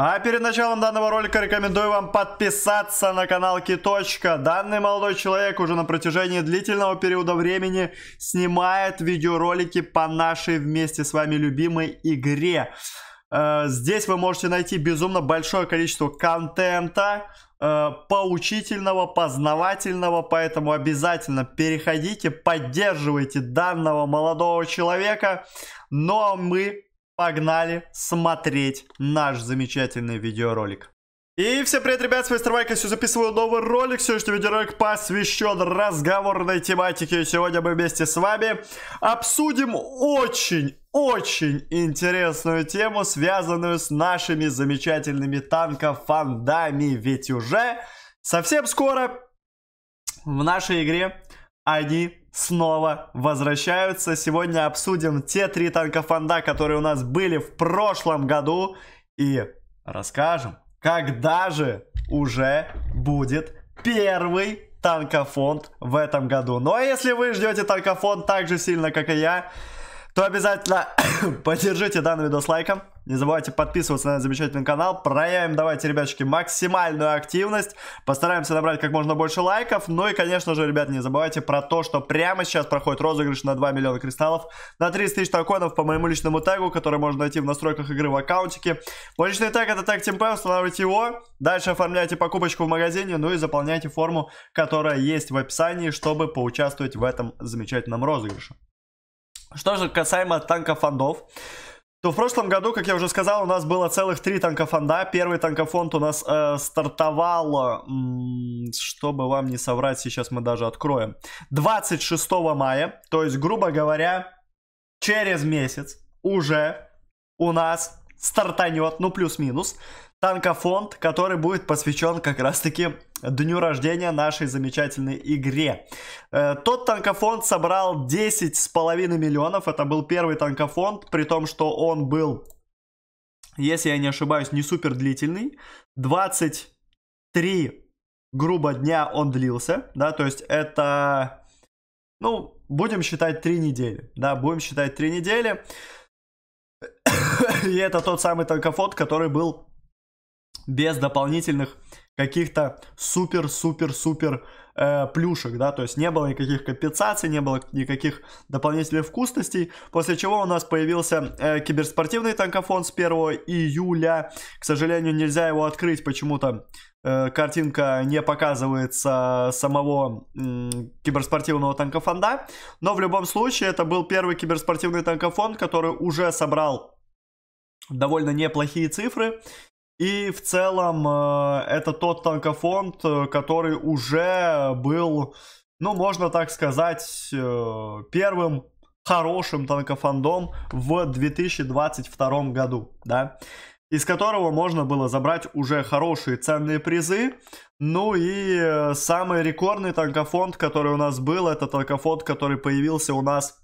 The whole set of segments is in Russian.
А перед началом данного ролика рекомендую вам подписаться на канал Киточка. Данный молодой человек уже на протяжении длительного периода времени снимает видеоролики по нашей вместе с вами любимой игре. Здесь вы можете найти безумно большое количество контента, поучительного, познавательного, поэтому обязательно переходите, поддерживайте данного молодого человека. Ну а мы... погнали смотреть наш замечательный видеоролик. И всем привет, ребят, с вами Стравайка, сегодня записываю новый ролик. Сегодняшний видеоролик посвящен разговорной тематике. Сегодня мы вместе с вами обсудим очень интересную тему, связанную с нашими замечательными танкофандами. Ведь уже совсем скоро в нашей игре они снова возвращаются. Сегодня обсудим те 3 танкофанда, которые у нас были в прошлом году. И расскажем, когда же уже будет первый танкофонд в этом году. Ну а если вы ждете танкофонд так же сильно, как и я, то обязательно поддержите данный видос лайком. Не забывайте подписываться на этот замечательный канал. Проявим, давайте, ребяточки, максимальную активность. Постараемся набрать как можно больше лайков. Ну и, конечно же, ребят, не забывайте про то, что прямо сейчас проходит розыгрыш на 2 миллиона кристаллов, на 30 тысяч токенов по моему личному тегу, который можно найти в настройках игры в аккаунтике. Мой личный тег — это тег TeamPay, устанавливайте его. Дальше оформляйте покупочку в магазине, ну и заполняйте форму, которая есть в описании, чтобы поучаствовать в этом замечательном розыгрыше. Что же касаемо танкофандов, то в прошлом году, как я уже сказал, у нас было целых 3 танкофанда. Первый танкофонд у нас стартовал, чтобы вам не соврать, сейчас мы даже откроем, 26 мая, то есть, грубо говоря, через месяц уже у нас стартанет, ну плюс-минус, танкофонд, который будет посвящен как раз-таки дню рождения нашей замечательной игре. Тот танкофонд собрал 10,5 миллионов. Это был первый танкофонд, при том, что он был, если я не ошибаюсь, не супер длительный. 23, грубо, дня он длился, да, то есть это, ну, будем считать 3 недели, да, будем считать 3 недели. И это тот самый танкофонд, который был без дополнительных каких-то супер-супер-супер плюшек, да, то есть не было никаких компенсаций, не было никаких дополнительных вкусностей, после чего у нас появился киберспортивный танкофонд с 1 июля, к сожалению, нельзя его открыть, почему-то картинка не показывается самого киберспортивного танкофонда, но в любом случае это был первый киберспортивный танкофонд, который уже собрал довольно неплохие цифры. И в целом это тот танкофонд, который уже был, ну, можно так сказать, первым хорошим танкофондом в 2022 году, да, из которого можно было забрать уже хорошие ценные призы. Ну и самый рекордный танкофонд, который у нас был, это танкофонд, который появился у нас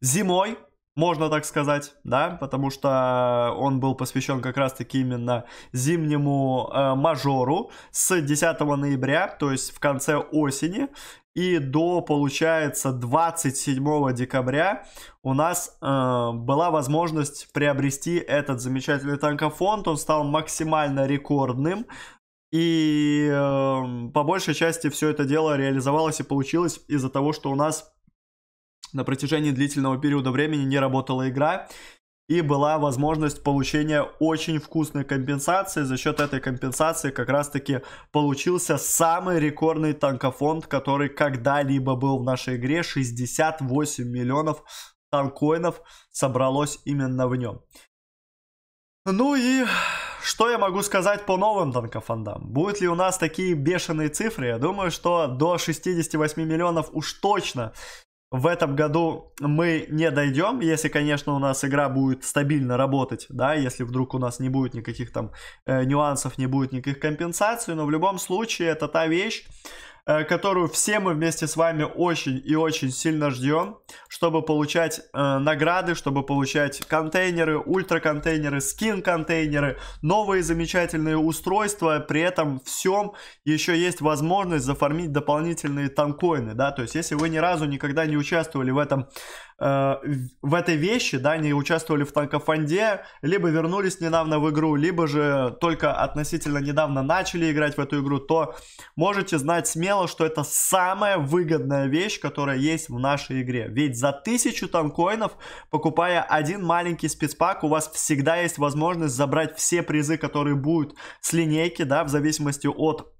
зимой. Можно так сказать, да, потому что он был посвящен как раз-таки именно зимнему мажору с 10 ноября, то есть в конце осени, и до, получается, 27 декабря у нас была возможность приобрести этот замечательный танкофонд. Он стал максимально рекордным, и по большей части все это дело реализовалось и получилось из-за того, что у нас на протяжении длительного периода времени не работала игра, и была возможность получения очень вкусной компенсации. За счет этой компенсации как раз-таки получился самый рекордный танкофонд, который когда-либо был в нашей игре. 68 миллионов танкоинов собралось именно в нем. Ну и что я могу сказать по новым танкофандам? Будут ли у нас такие бешеные цифры? Я думаю, что до 68 миллионов уж точно в этом году мы не дойдем, если, конечно, у нас игра будет стабильно работать, да, если вдруг у нас не будет никаких там нюансов, не будет никаких компенсаций, но в любом случае это та вещь, которую все мы вместе с вами очень и очень сильно ждем, чтобы получать награды, чтобы получать контейнеры, ультраконтейнеры, скин-контейнеры, новые замечательные устройства. При этом всем еще есть возможность зафармить дополнительные танкоины, да, то есть если вы ни разу никогда не участвовали в этом, в этой вещи, да, не участвовали в танкофанде, либо вернулись недавно в игру, либо же только относительно недавно начали играть в эту игру, то можете знать смело, что это самая выгодная вещь, которая есть в нашей игре. Ведь за 1000 танкоинов, покупая один маленький спецпак, у вас всегда есть возможность забрать все призы, которые будут с линейки, да, в зависимости от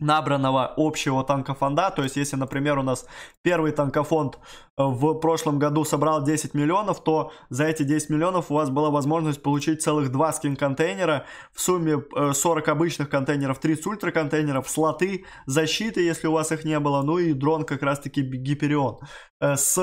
набранного общего танкофонда. То есть если, например, у нас первый танкофонд в прошлом году собрал 10 миллионов, то за эти 10 миллионов у вас была возможность получить целых 2 скин-контейнера, в сумме 40 обычных контейнеров, 30 ультра-контейнеров, слоты защиты, если у вас их не было, ну и дрон как раз-таки Гиперион. С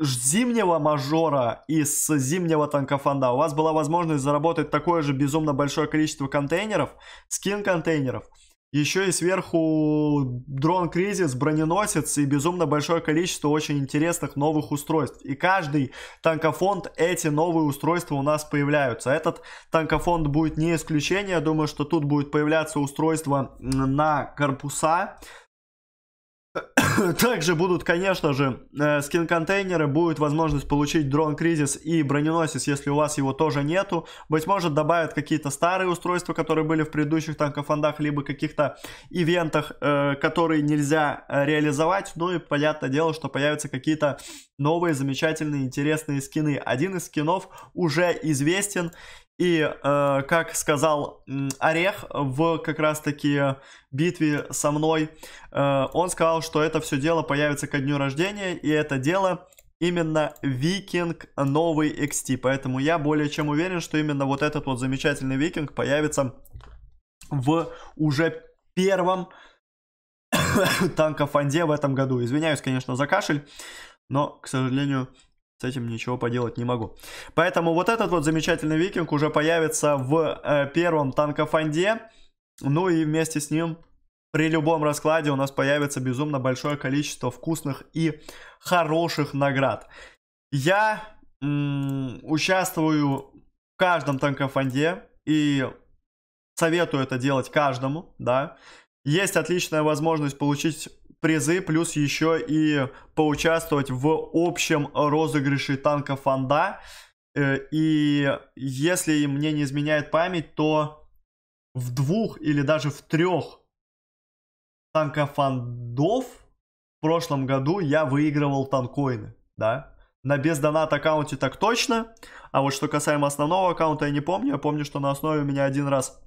зимнего мажора и с зимнего танкофонда у вас была возможность заработать такое же безумно большое количество контейнеров, скин-контейнеров, еще и сверху дрон Кризис, броненосец и безумно большое количество очень интересных новых устройств. И каждый танкофонд эти новые устройства у нас появляются. Этот танкофонд будет не исключение. Я думаю, что тут будет появляться устройство на корпуса. Также будут, конечно же, скин-контейнеры, будет возможность получить дрон Кризис и броненосец, если у вас его тоже нету. Быть может, добавят какие-то старые устройства, которые были в предыдущих танкофондах, либо каких-то ивентах, которые нельзя реализовать. Ну и понятное дело, что появятся какие-то новые, замечательные, интересные скины. Один из скинов уже известен. И, как сказал Орех в как раз-таки битве со мной, он сказал, что это все дело появится ко дню рождения, и это дело именно Викинг новый XT. Поэтому я более чем уверен, что именно вот этот вот замечательный Викинг появится в уже первом танкофанде в этом году. Извиняюсь, конечно, за кашель, но, к сожалению, с этим ничего поделать не могу. Поэтому вот этот вот замечательный Викинг уже появится в первом танкофанде. Ну и вместе с ним при любом раскладе у нас появится безумно большое количество вкусных и хороших наград. Я участвую в каждом танкофанде и советую это делать каждому, да. Есть отличная возможность получить призы, плюс еще и поучаствовать в общем розыгрыше танкофанда. И если мне не изменяет память, то в 2 или даже в 3 танкофандов в прошлом году я выигрывал танкоины, да. На бездонат аккаунте так точно, а вот что касаемо основного аккаунта я не помню. Я помню, что на основе меня один раз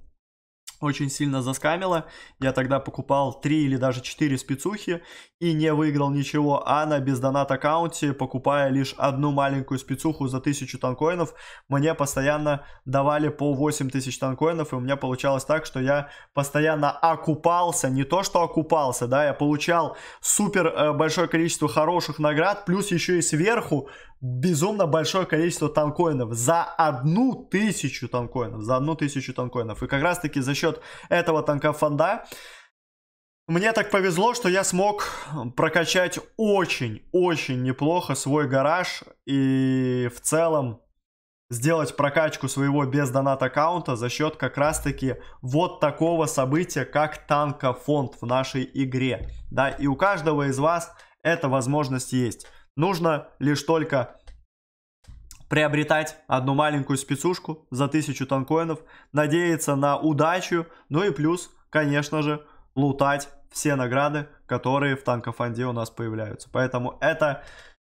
очень сильно заскамило. Я тогда покупал 3 или даже 4 спецухи и не выиграл ничего. А на бездонат аккаунте, покупая лишь одну маленькую спецуху за 1000 танкоинов, мне постоянно давали по 8000 танкоинов. И у меня получалось так, что я постоянно окупался. Не то, что окупался, да, я получал супер большое количество хороших наград, плюс еще и сверху безумно большое количество танкоинов. За 1000 танкоинов. За 1000 танкоинов. И как раз таки за счет этого танкофонда мне так повезло, что я смог прокачать очень-очень неплохо свой гараж. И в целом сделать прокачку своего без донат аккаунта за счет как раз таки вот такого события, как танкофонд в нашей игре. Да, и у каждого из вас эта возможность есть. Нужно лишь только приобретать одну маленькую спецушку за 1000 танкоинов, надеяться на удачу, ну и плюс, конечно же, лутать все награды, которые в танкофанде у нас появляются. Поэтому это,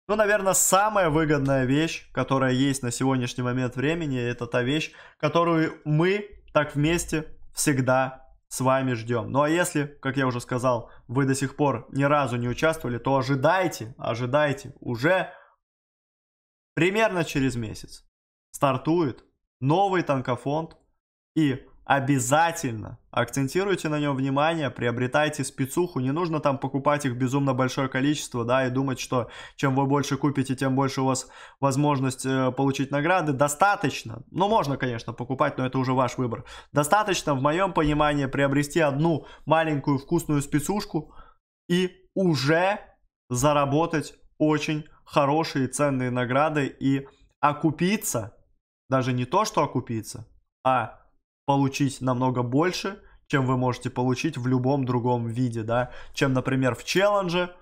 ну, наверное, самая выгодная вещь, которая есть на сегодняшний момент времени. Это та вещь, которую мы так вместе всегда с вами ждем. Ну а если, как я уже сказал, вы до сих пор ни разу не участвовали, то ожидайте, уже примерно через месяц стартует новый танкофонд, и обязательно акцентируйте на нем внимание, приобретайте спецуху, не нужно там покупать их безумно большое количество, да, и думать, что чем вы больше купите, тем больше у вас возможность получить награды. Достаточно, ну можно, конечно, покупать, но это уже ваш выбор. Достаточно, в моем понимании, приобрести одну маленькую вкусную спецушку и уже заработать очень хорошие ценные награды и окупиться, даже не то, что окупиться, а получить намного больше, чем вы можете получить в любом другом виде, да, чем, например, в челлендже,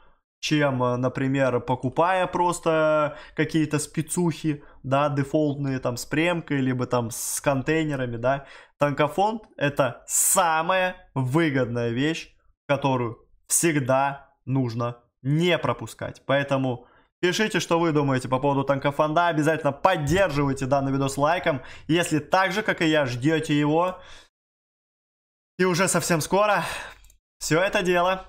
чем, например, покупая просто какие-то спецухи, да, дефолтные там с премкой, либо там с контейнерами, да. Танкофонд — это самая выгодная вещь, которую всегда нужно не пропускать, поэтому... Пишите, что вы думаете по поводу танкофонда, обязательно поддерживайте данный видос лайком, если так же, как и я, ждете его. И уже совсем скоро все это дело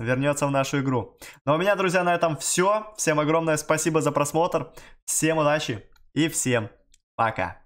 вернется в нашу игру. Но у меня, друзья, на этом все. Всем огромное спасибо за просмотр, всем удачи и всем пока.